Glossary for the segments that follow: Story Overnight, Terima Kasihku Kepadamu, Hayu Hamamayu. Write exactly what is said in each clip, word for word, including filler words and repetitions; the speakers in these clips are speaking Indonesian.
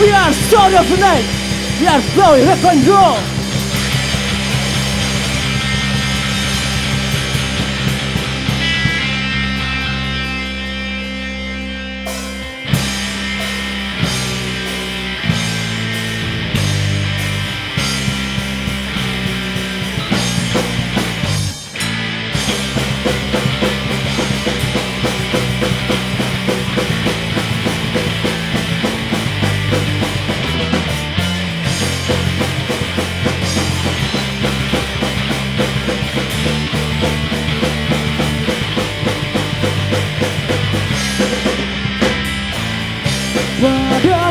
We are Story Overnight. We are blowing rock and roll. Pada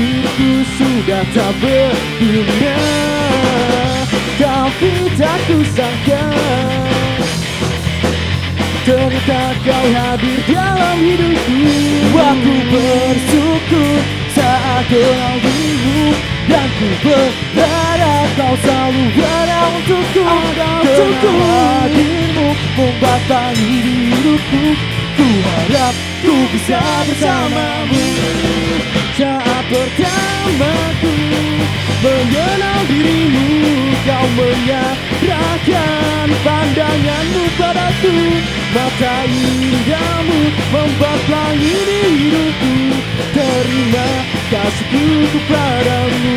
Hidupku sudah tak berguna, tapi tak kusangka ternyata kau hadir dalam hidupku. Aku bersyukur saat kau bingung, dan ku berharap kau selalu ada untukku. Karena hadirmu membatangi hidupku, ku harap ku bisa bersamamu. Saat pertamaku mengenal dirimu, kau menyerahkan pandanganmu padaku. Mata indahmu membuat pelangi di hidupku. Terima kasihku kepadamu.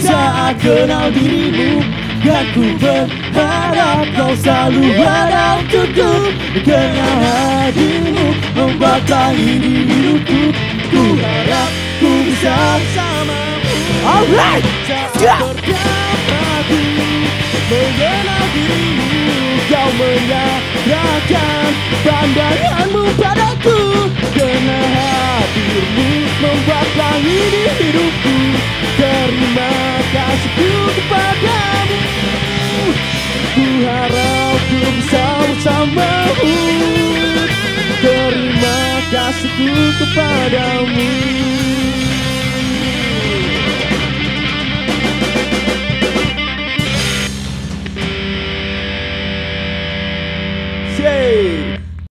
Saat kenal dirimu, dan ku berharap kau selalu ada untukku. Kenal hadirmu membatangi hidupku, ku harap ku bisa bersamamu. Alright, saat pertamaku mengenal dirimu, kau menyerahkan pandanganmu padaku. Kenal hadirmu membatangi hidupku. Terima kasihku kepadamu. Ku harap ku bisa bersamamu. Terima kasihku kepadamu. Yeay.